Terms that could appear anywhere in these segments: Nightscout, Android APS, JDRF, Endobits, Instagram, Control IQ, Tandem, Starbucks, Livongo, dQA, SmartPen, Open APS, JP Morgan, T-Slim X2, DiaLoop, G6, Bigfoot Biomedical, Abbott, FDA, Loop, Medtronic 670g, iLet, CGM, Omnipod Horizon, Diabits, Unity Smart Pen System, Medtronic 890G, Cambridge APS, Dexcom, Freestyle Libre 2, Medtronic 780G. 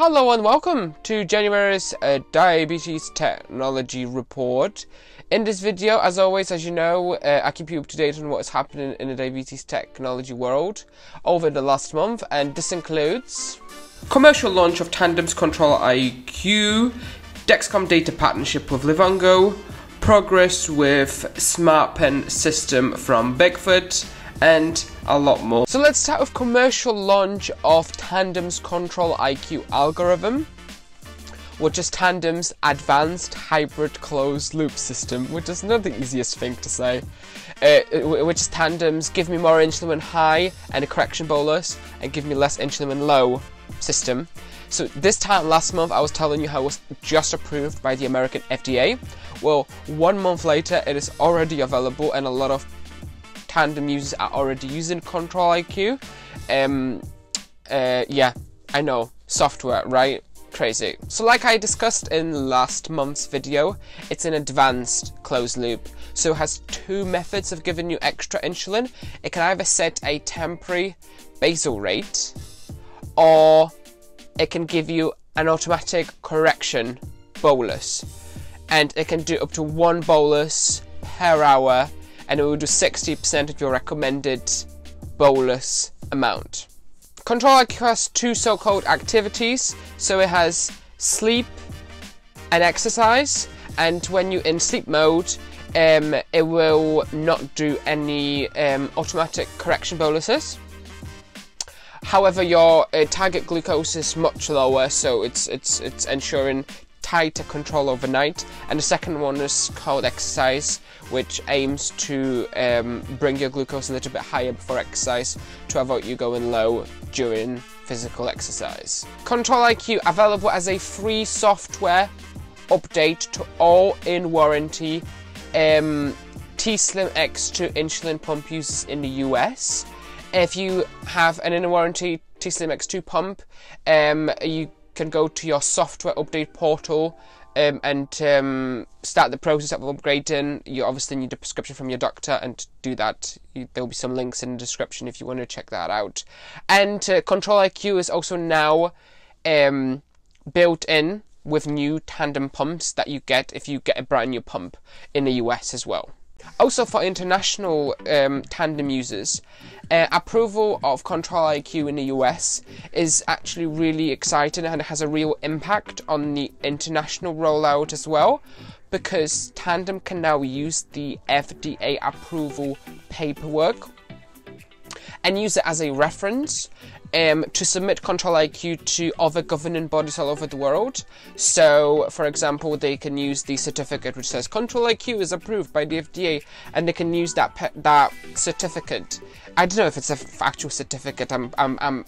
Hello and welcome to January's Diabetes Technology Report. In this video, as always, as you know, I keep you up to date on what is happening in the diabetes technology world over the last month, and this includes commercial launch of Tandem's Control IQ, Dexcom data partnership with Livongo, progress with SmartPen system from Bigfoot, and a lot more. So let's start with commercial launch of Tandem's Control IQ algorithm, which is Tandem's advanced hybrid closed loop system, which is not the easiest thing to say, which is Tandem's give me more insulin high and a correction bolus and give me less insulin low system. So this time last month I was telling you how it was just approved by the American FDA. Well, 1 month later it is already available, and a lot of Tandem users are already using Control IQ. Yeah, I know, software, right? Crazy. So like I discussed in last month's video, it's an advanced closed loop. So it has two methods of giving you extra insulin. It can either set a temporary basal rate, or it can give you an automatic correction bolus. And it can do up to one bolus per hour, and it will do 60% of your recommended bolus amount. Control IQ has two so-called activities. So it has sleep and exercise, and when you're in sleep mode, it will not do any automatic correction boluses. However, your target glucose is much lower, so it's ensuring tighter control overnight. And the second one is called exercise, which aims to bring your glucose a little bit higher before exercise to avoid you going low during physical exercise. Control IQ available as a free software update to all in warranty T-Slim X2 insulin pump users in the US. If you have an in warranty T-Slim X2 pump, you can go to your software update portal and start the process of upgrading. You obviously need a prescription from your doctor, and to do that there will be some links in the description if you want to check that out. And Control IQ is also now built in with new Tandem pumps that you get if you get a brand new pump in the US as well. Also for international Tandem users, approval of Control IQ in the US is actually really exciting, and it has a real impact on the international rollout as well, because Tandem can now use the FDA approval paperwork and use it as a reference to submit Control IQ to other governing bodies all over the world. So, for example, they can use the certificate which says Control IQ is approved by the FDA, and they can use that certificate. I don't know if it's an actual certificate. I'm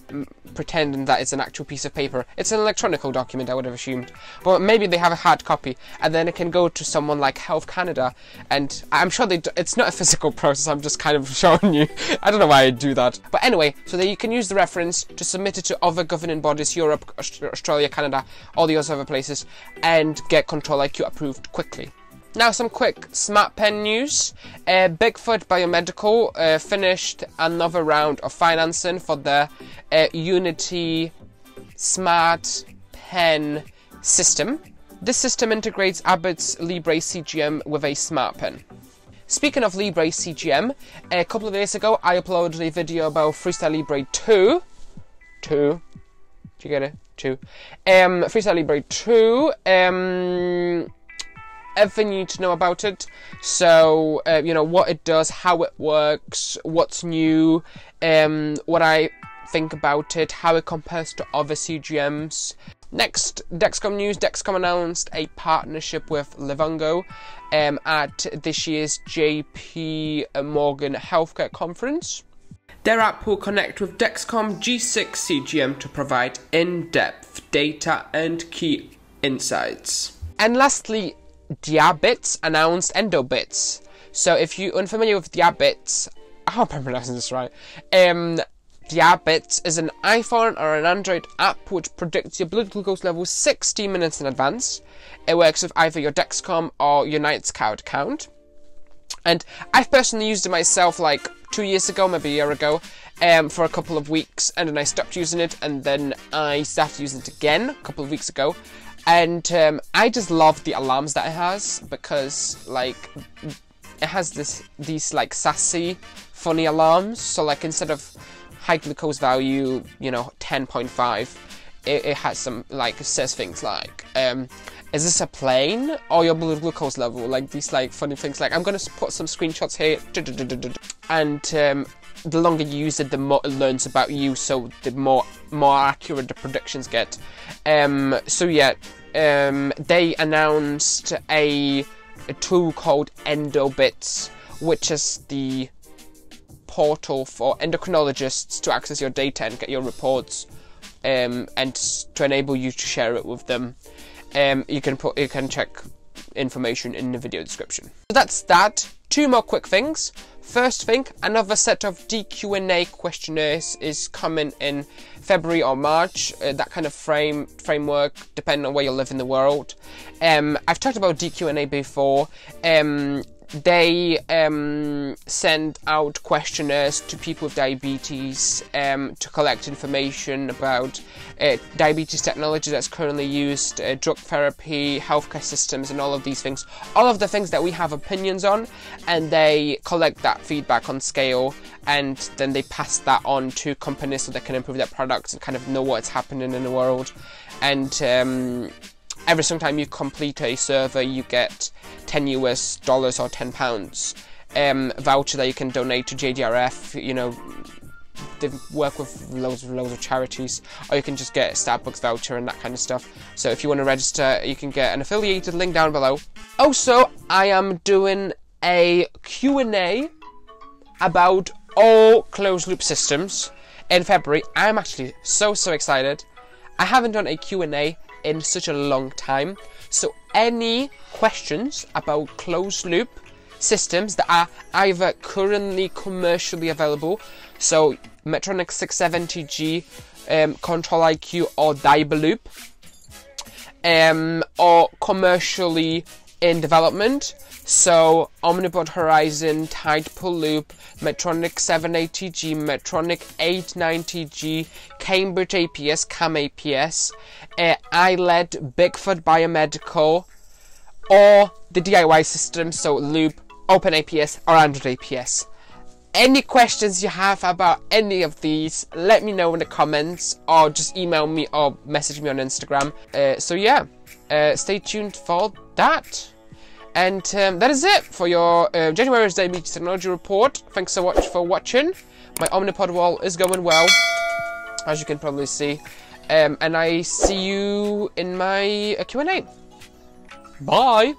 pretending that it's an actual piece of paper. It's an electronic document, I would have assumed, but maybe they have a hard copy, and then it can go to someone like Health Canada, and I'm sure it's not a physical process. I'm just kind of showing you. I don't know why I do that, but anyway, so that you can use the reference to submit it to other governing bodies, Europe, Australia, Canada, all those other places, and get Control IQ approved quickly. Now some quick SmartPen news. Bigfoot Biomedical finished another round of financing for their Unity Smart Pen System. This system integrates Abbott's Libre CGM with a SmartPen. Speaking of Libre CGM, a couple of days ago I uploaded a video about Freestyle Libre 2. Do you get it? Freestyle Libre 2. Everything you need to know about it. So, you know, what it does, how it works, what's new, what I think about it, how it compares to other CGMs. Next, Dexcom news. Dexcom announced a partnership with Livongo at this year's JP Morgan Healthcare Conference. Their app will connect with Dexcom G6 CGM to provide in-depth data and key insights. And lastly, Diabits announced Endobits. So if you're unfamiliar with Diabits, I hope I'm pronouncing this right. Diabits is an iPhone or an Android app which predicts your blood glucose level 60 minutes in advance. It works with either your Dexcom or your Nightscout account. And I personally used it myself like 2 years ago, maybe a year ago, for a couple of weeks, and then I stopped using it, and then I started using it again a couple of weeks ago. And I just love the alarms that it has, because like it has these like sassy, funny alarms. So like instead of high glucose value, you know, 10.5, it has some like, it says things like, is this a plane or your blood glucose level? Like these like funny things. Like I'm gonna put some screenshots here. And the longer you use it, the more it learns about you. So the more accurate the predictions get. So yeah, they announced a tool called Endobits, which is the portal for endocrinologists to access your data and get your reports, and to enable you to share it with them. You can check information in the video description. So that's that. Two more quick things. First thing, another set of dQA questionnaires is coming in February or March, that kind of framework, depending on where you live in the world. I've talked about dQA before. They send out questionnaires to people with diabetes to collect information about diabetes technology that's currently used, drug therapy, healthcare systems, and all of these things. All of the things that we have opinions on, and they collect that feedback on scale, and then they pass that on to companies so they can improve their products and kind of know what's happening in the world. And every single time you complete a survey, you get $10 or £10 voucher that you can donate to JDRF. You know, they work with loads of charities, or you can just get a Starbucks voucher and that kind of stuff. So if you want to register, you can get an affiliated link down below. Also, I am doing a Q&A about all closed loop systems in February. I'm actually so excited. I haven't done a Q&A in such a long time. So any questions about closed loop systems that are either currently commercially available, so Medtronic 670G, Control IQ, or DiaLoop, or commercially in development, so Omnipod Horizon, Tidepool Loop, Medtronic 780G, Medtronic 890G, Cambridge APS, Cam APS, iLet, Bigfoot Biomedical, or the DIY system, so Loop, Open APS, or Android APS. Any questions you have about any of these, let me know in the comments, or just email me or message me on Instagram. So yeah, stay tuned for that. And that is it for your January's Diabetes Technology Report. Thanks so much for watching. My Omnipod wall is going well, as you can probably see. And I see you in my Q&A. Bye!